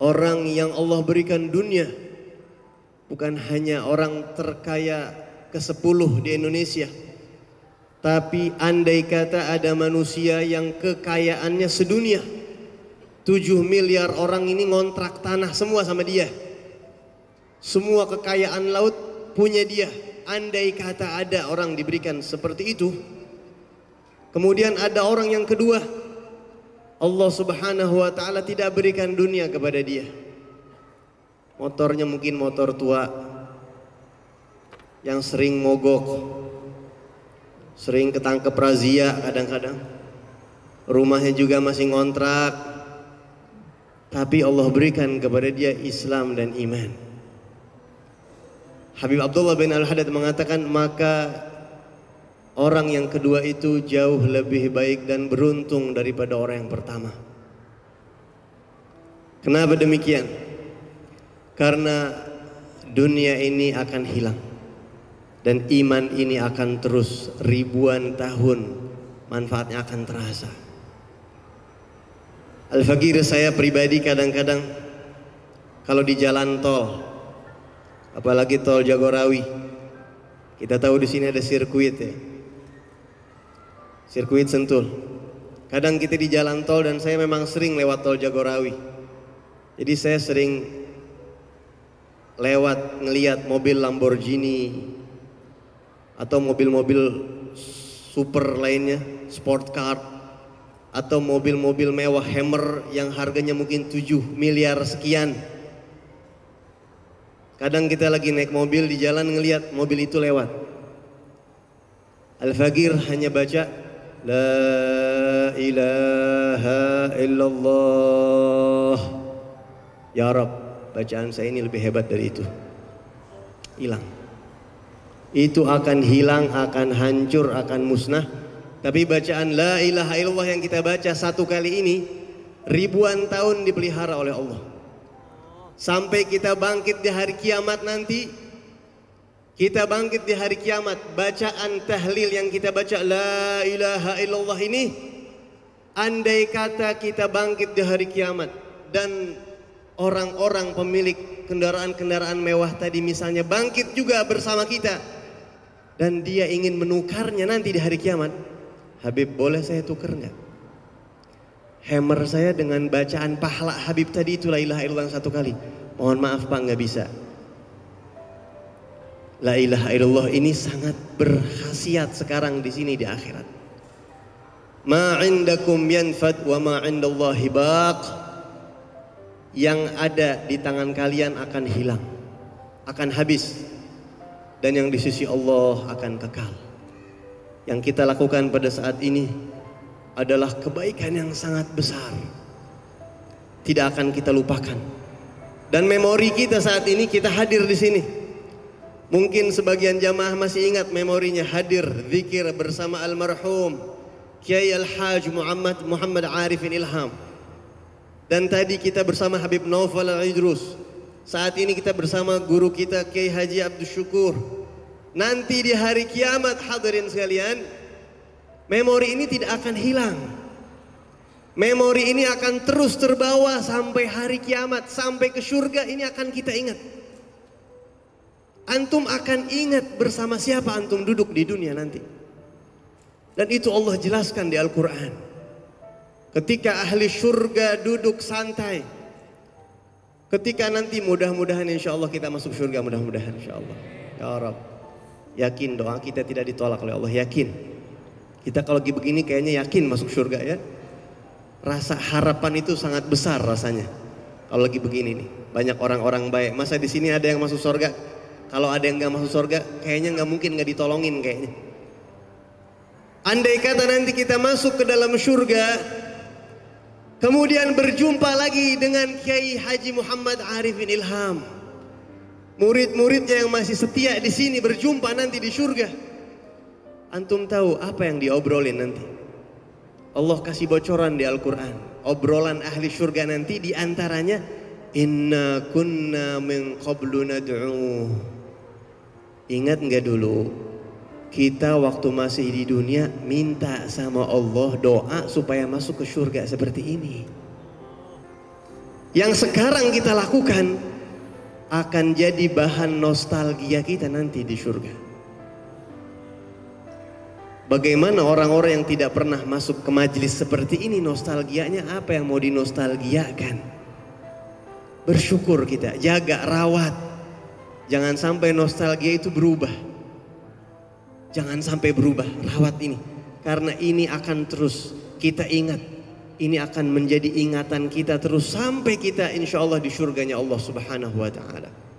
Orang yang Allah berikan dunia bukan hanya orang terkaya ke-10 di Indonesia, tapi andai kata ada manusia yang kekayaannya sedunia, 7 miliar orang ini ngontrak tanah semua sama dia. Semua kekayaan laut punya dia. Andai kata ada orang diberikan seperti itu. Kemudian ada orang yang kedua, Allah Subhanahu wa ta'ala tidak berikan dunia kepada dia. Motornya mungkin motor tua, yang sering mogok, sering ketangkep razia kadang-kadang. Rumahnya juga masih ngontrak, tapi Allah berikan kepada dia Islam dan iman. Habib Abdullah bin Al Haddad mengatakan, maka orang yang kedua itu jauh lebih baik dan beruntung daripada orang yang pertama. Kenapa demikian? Karena dunia ini akan hilang dan iman ini akan terus ribuan tahun manfaatnya akan terasa. Al-Fakir saya pribadi kadang-kadang kalau di jalan tol, apalagi tol Jagorawi, kita tahu di sini ada sirkuit ya. Sirkuit Sentul. Kadang kita di jalan tol dan saya memang sering lewat tol Jagorawi. Jadi saya sering lewat ngelihat mobil Lamborghini atau mobil-mobil super lainnya, sport car atau mobil-mobil mewah Hammer yang harganya mungkin 7 miliar sekian. Kadang kita lagi naik mobil di jalan ngelihat mobil itu lewat. Al-Fakir hanya baca La ilaha illallah. Ya Rab, bacaan saya ini lebih hebat dari itu. Hilang. Itu akan hilang, akan hancur, akan musnah. Tapi bacaan La ilaha illallah yang kita baca satu kali ini ribuan tahun dipelihara oleh Allah. Sampai kita bangkit di hari kiamat nanti. Kita bangkit di hari kiamat, bacaan tahlil yang kita baca La ilaha illallah ini, andai kata kita bangkit di hari kiamat dan orang-orang pemilik kendaraan-kendaraan mewah tadi misalnya bangkit juga bersama kita dan dia ingin menukarnya nanti di hari kiamat, Habib boleh saya tukar nggak? Hammer saya dengan bacaan pahala Habib tadi itu La ilaha illallah satu kali. Mohon maaf Pak, nggak bisa. La ilaha illallah ini sangat berkhasiat sekarang di sini di akhirat. Ma 'indakum yanfad wa ma 'indallahi baq. Yang ada di tangan kalian akan hilang, akan habis, dan yang di sisi Allah akan kekal. Yang kita lakukan pada saat ini adalah kebaikan yang sangat besar. Tidak akan kita lupakan. Dan memori kita saat ini, kita hadir di sini. Mungkin sebagian jamaah masih ingat memorinya hadir zikir bersama almarhum Kiai Haji Muhammad Arifin Ilham. Dan tadi kita bersama Habib Naufal Al-Idrus. Saat ini kita bersama guru kita Kiai Haji Abdul Syukur. Nanti di hari kiamat hadirin sekalian, memori ini tidak akan hilang. Memori ini akan terus terbawa sampai hari kiamat, sampai ke surga ini akan kita ingat. Antum akan ingat bersama siapa antum duduk di dunia nanti. Dan itu Allah jelaskan di Al-Quran. Ketika ahli surga duduk santai. Ketika nanti mudah-mudahan insya Allah kita masuk surga, mudah-mudahan insya Allah. Ya Rab, yakin doa kita tidak ditolak oleh Allah, yakin. Kita kalau lagi begini kayaknya yakin masuk surga ya. Rasa harapan itu sangat besar rasanya. Kalau lagi begini nih, banyak orang-orang baik. Masa di sini ada yang masuk surga? Kalau ada yang nggak masuk surga, kayaknya nggak mungkin nggak ditolongin kayaknya. Andai kata nanti kita masuk ke dalam surga, kemudian berjumpa lagi dengan Kiai Haji Muhammad Arifin Ilham, murid-muridnya yang masih setia di sini berjumpa nanti di surga. Antum tahu apa yang diobrolin nanti? Allah kasih bocoran di Al-Quran, obrolan ahli surga nanti diantaranya Inna kunna min qablu nad'u. Ingat nggak dulu kita waktu masih di dunia minta sama Allah doa supaya masuk ke surga seperti ini. yang sekarang kita lakukan akan jadi bahan nostalgia kita nanti di surga. Bagaimana orang-orang yang tidak pernah masuk ke majelis seperti ini nostalgianya apa yang mau dinostalgiakan? Bersyukur kita, jaga, rawat. Jangan sampai nostalgia itu berubah. Jangan sampai berubah, rawat ini. Karena ini akan terus kita ingat. Ini akan menjadi ingatan kita terus sampai kita insya Allah di surganya Allah Subhanahu wa Ta'ala.